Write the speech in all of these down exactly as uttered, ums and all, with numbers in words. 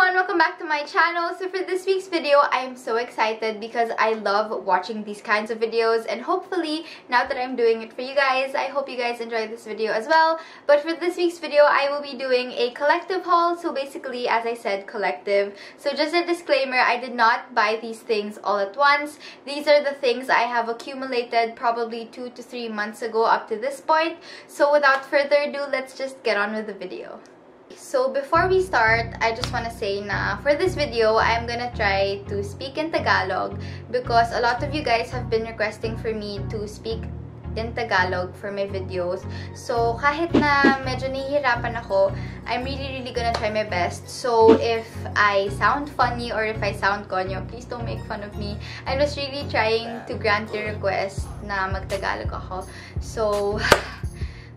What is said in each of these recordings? everyone, welcome back to my channel. So for this week's video, I am so excited because I love watching these kinds of videos, and hopefully now that I'm doing it for you guys, I hope you guys enjoy this video as well. But for this week's video, I will be doing a collective haul. So basically, as I said, collective. So just a disclaimer, I did not buy these things all at once. These are the things I have accumulated probably two to three months ago up to this point. So without further ado, let's just get on with the video. So before we start, I just want to say na for this video, I'm gonna try to speak in Tagalog because a lot of you guys have been requesting for me to speak in Tagalog for my videos. So kahit na medyo nahihirapan ako, I'm really really gonna try my best. So if I sound funny or if I sound konyo, please don't make fun of me. I was really trying to grant your request na mag-Tagalog ako. So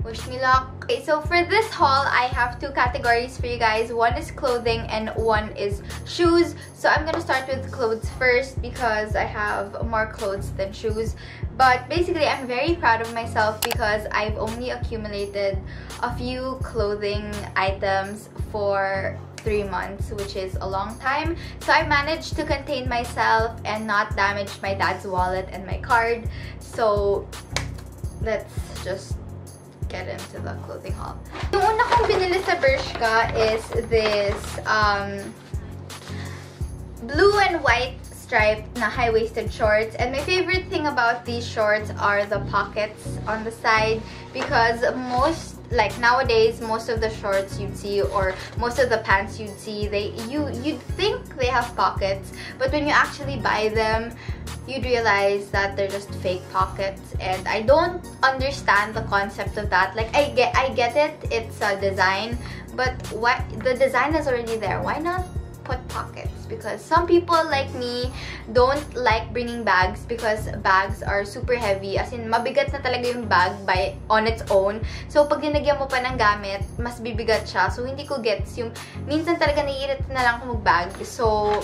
wish me luck. Okay, so for this haul, I have two categories for you guys. One is clothing and one is shoes. So I'm gonna start with clothes first because I have more clothes than shoes. But basically, I'm very proud of myself because I've only accumulated a few clothing items for three months, which is a long time. So I managed to contain myself and not damage my dad's wallet and my card. So let's just get into the clothing haul. Yung una kong binili sa Bershka is this um, blue and white striped na high-waisted shorts. And my favorite thing about these shorts are the pockets on the side because most, like nowadays, most of the shorts you'd see or most of the pants you'd see, they you you'd think they have pockets, but when you actually buy them, you'd realize that they're just fake pockets, and I don't understand the concept of that. Like, I get I get it, it's a design, but why the design is already there. Why not put pockets? Because some people like me don't like bringing bags because bags are super heavy. As in, mabigat na talaga yung bag by on its own. So, pag dinagyan mo pa ng gamit, mas bibigat siya. So, hindi ko gets yung minsan talaga naiirita na lang kung mag-bag. So,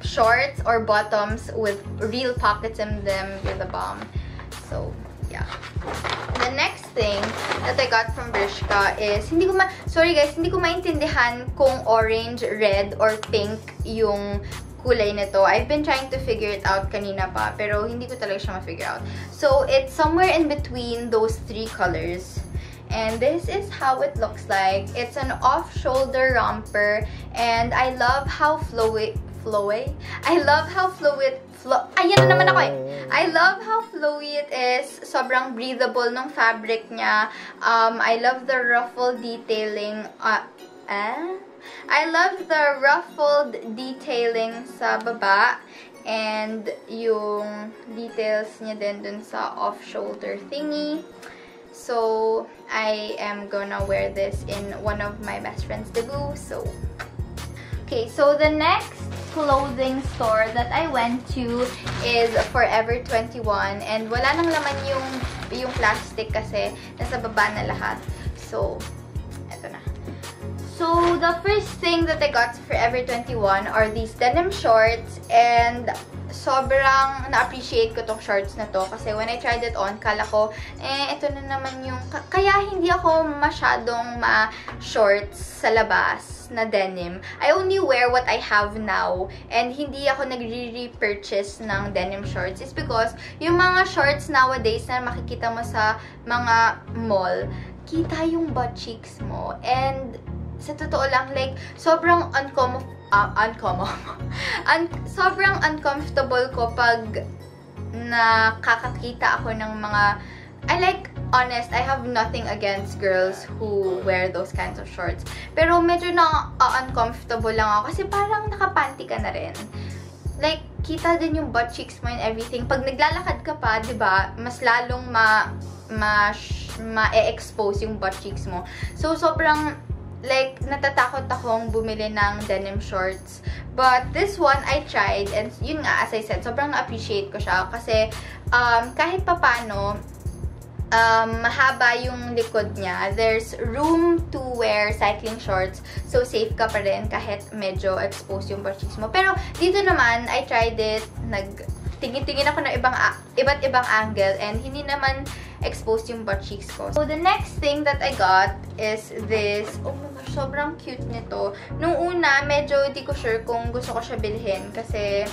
shorts or bottoms with real pockets in them with a bomb. So yeah. The next thing that I got from Bershka is hindi ko ma sorry guys, hindi ko maintindihan kung orange, red, or pink yung kulay nito. I've been trying to figure it out kanina pa, pero hindi ko talaga siya ma-figure out. So it's somewhere in between those three colors. And this is how it looks like. It's an off-shoulder romper, and I love how flowy flowy. I love how fluid flow. Ayan na naman ako eh. I love how flowy it is. Sobrang breathable ng fabric niya. Um, I love the ruffle detailing. Uh, eh? I love the ruffled detailing sa baba and yung details niya din dun sa off-shoulder thingy. So I am gonna wear this in one of my best friend's debut. So okay, so the next clothing store that I went to is Forever twenty-one, and wala nang laman yung yung plastic kasi nasa baba na lahat. So eto na. So the first thing that I got Forever twenty-one are these denim shorts, and sobrang na-appreciate ko tong shorts na to kasi when I tried it on, kala ko eh ito na naman yung kaya hindi ako masyadong ma-shorts sa labas na denim. I only wear what I have now, and hindi ako nagre-repurchase ng denim shorts is because yung mga shorts nowadays na makikita mo sa mga mall, kita yung butt cheeks mo, and sa totoo lang, like, sobrang uncommon, uh, uncommon, Un sobrang uncomfortable ko pag nakakakita ako ng mga, I like, honest, I have nothing against girls who wear those kinds of shorts. Pero medyo na uh, uncomfortable lang ako kasi parang nakapanty ka na rin. Like, kita din yung butt cheeks mo and everything. Pag naglalakad ka pa, di ba, mas lalong ma, ma, ma-expose yung butt cheeks mo. So, sobrang, like, natatakot akong bumili ng denim shorts. But this one, I tried. And yun nga, as I said, sobrang appreciate ko siya. Kasi, um, kahit papano, um, mahaba yung likod niya. There's room to wear cycling shorts. So, safe ka pa rin kahit medyo exposed yung butt cheeks mo. Pero, dito naman, I tried it. Nagtingin-tingin ako ng ibang, iba't ibang angle. And hindi naman exposed yung butt cheeks ko. So, the next thing that I got is this, oh my gosh, Sobrang cute nito. Nung una, medyo di ko sure kung gusto ko siya bilhin kasi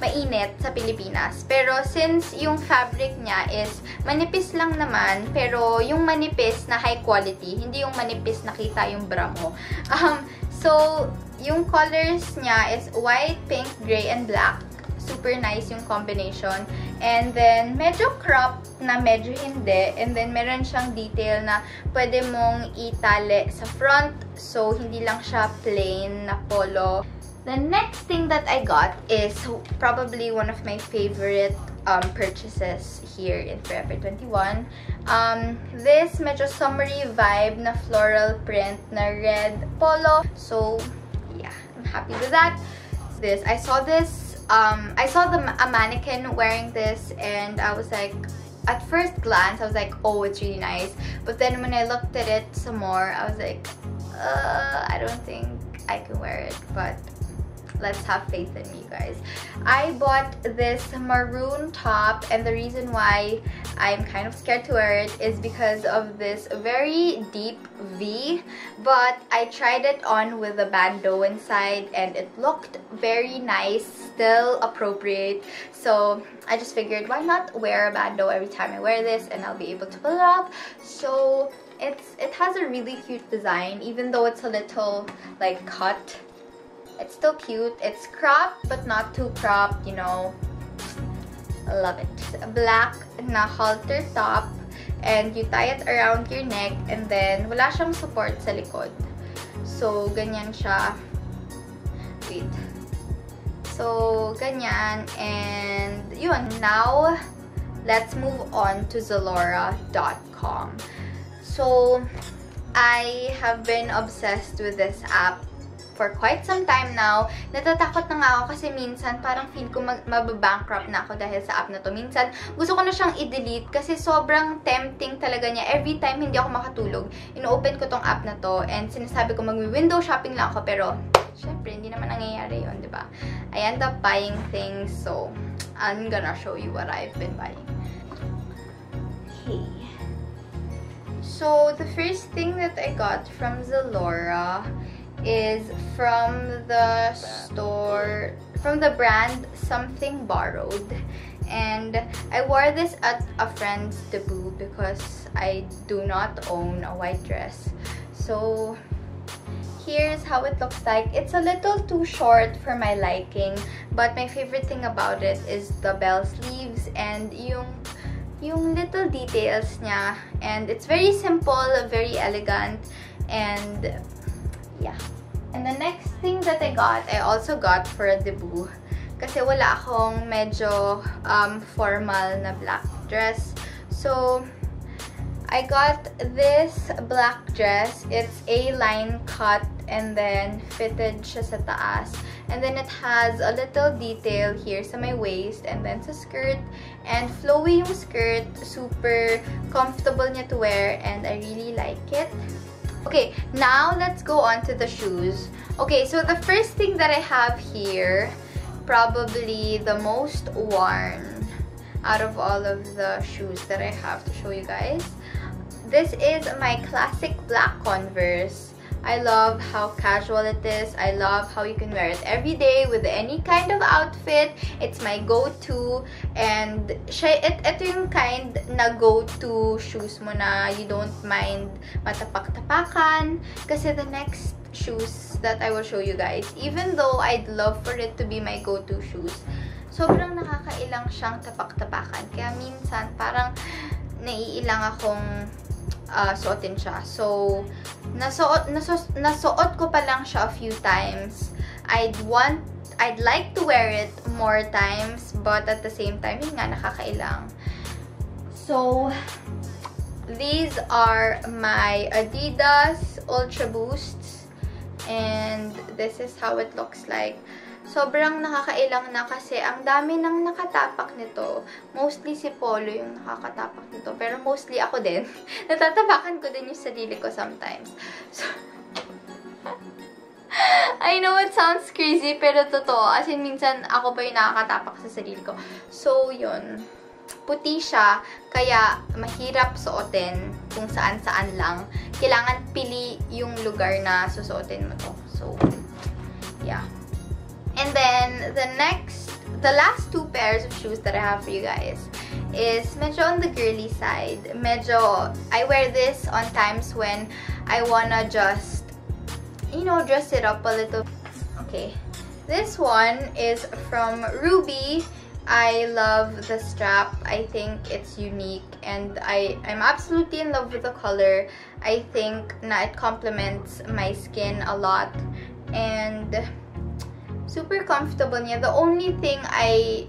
mainit sa Pilipinas. Pero since yung fabric niya is manipis lang naman, pero yung manipis na high quality, hindi yung manipis nakita yung bra mo. Um, so, yung colors niya is white, pink, gray, and black. Super nice yung combination. And then, medyo crop na medyo hindi. And then, meron siyang detail na pwede mong itali sa front. So, hindi lang siya plain na polo. The next thing that I got is probably one of my favorite um, purchases here in Forever twenty-one. Um, this medyo summery vibe na floral print na red polo. So, yeah, I'm happy with that. This, I saw this, um, I saw the, a mannequin wearing this and I was like, at first glance, I was like, oh, it's really nice. But then when I looked at it some more, I was like, uh, I don't think I can wear it, but let's have faith in me, guys. I bought this maroon top, and the reason why I'm kind of scared to wear it is because of this very deep V, but I tried it on with a bandeau inside and it looked very nice, still appropriate. So I just figured why not wear a bandeau every time I wear this and I'll be able to pull it off. So it's it has a really cute design, even though it's a little like cut. It's still cute. It's cropped, but not too cropped, you know. I love it. Black na halter top, and you tie it around your neck, and then wala siyang support sa likod. So, ganyan siya. Wait. So, ganyan, and yun. Now, let's move on to Zalora dot com. So, I have been obsessed with this app for quite some time now. Natatakot na nga ako kasi minsan parang feel ko mababankrupt na ako dahil sa app na to. Minsan, gusto ko na siyang i-delete kasi sobrang tempting talaga niya. Every time hindi ako makatulog, ino-open ko tong app na to and sinasabi ko mag-window shopping lang ako pero syempre, hindi naman nangyayari yun, di ba? I end up buying things, so I'm gonna show you what I've been buying. Okay. So, the first thing that I got from Zalora is from the store, from the brand Something Borrowed, and I wore this at a friend's debut because I do not own a white dress. So here's how it looks like. It's a little too short for my liking, but my favorite thing about it is the bell sleeves and yung yung little details niya, and it's very simple, very elegant, and yeah. And the next thing that I got, I also got for a debut. Kasi wala akong medyo um, formal na black dress. So, I got this black dress. It's A-line cut and then fitted siya sa taas. And then it has a little detail here sa my waist and then sa skirt. And flowy yung skirt. Super comfortable niya to wear and I really like it. Okay, now let's go on to the shoes. Okay, so the first thing that I have here, probably the most worn out of all of the shoes that I have to show you guys. This is my classic black Converse. I love how casual it is. I love how you can wear it every day with any kind of outfit. It's my go-to, and it, ito yung kind na go-to shoes mo na you don't mind matapak-tapakan. Kasi the next shoes that I will show you guys, even though I'd love for it to be my go-to shoes, sobrang nakakailang siyang tapak-tapakan. Kaya minsan parang naiilang akong Uh, suotin siya. So, nasuot, nasuot, nasuot ko pa lang siya a few times. I'd want, I'd like to wear it more times, but at the same time, yun nga, nakakailang. So, these are my Adidas Ultra Boosts, and this is how it looks like. Sobrang nakakailang na kasi ang dami nang nakatapak nito. Mostly si Polo yung nakakatapak nito. Pero mostly ako din. Natatapakan ko din yung sarili ko sometimes. So, I know it sounds crazy, pero totoo. As in, minsan ako pa yung nakakatapak sa sarili ko. So, yun. Puti siya, kaya mahirap suotin. kung saan-saan lang. Kailangan pili yung lugar na susuotin mo to. So, yeah. And then, the next, the last two pairs of shoes that I have for you guys is medyo on the girly side. Medyo, I wear this on times when I wanna just, you know, dress it up a little. Okay. This one is from Ruby. I love the strap. I think it's unique and I, I'm absolutely in love with the color. I think na it complements my skin a lot and super comfortable niya. The only thing I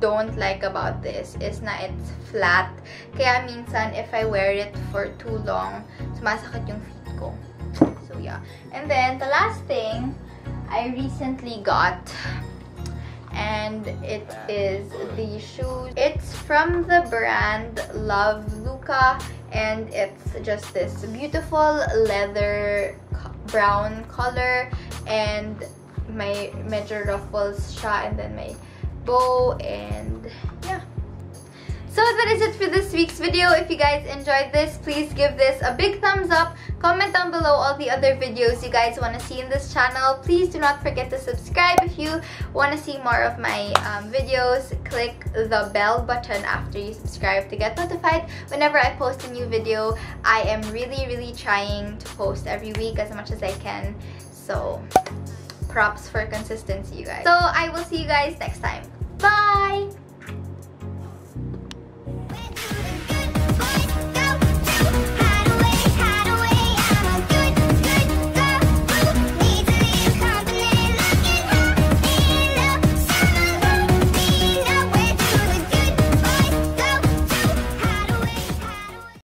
don't like about this is na it's flat. Kaya minsan if I wear it for too long, sumasakit yung feet ko. So yeah. And then the last thing I recently got, and it is the shoes. It's from the brand Love Luca, and it's just this beautiful leather brown color, and my major ruffles siya, and then my bow, and yeah. So that is it for this week's video. If you guys enjoyed this, please give this a big thumbs up. Comment down below all the other videos you guys want to see in this channel. Please do not forget to subscribe if you want to see more of my um, videos. Click the bell button after you subscribe to get notified whenever I post a new video. I am really, really trying to post every week as much as I can. So, props for consistency, you guys. So, I will see you guys next time. Bye!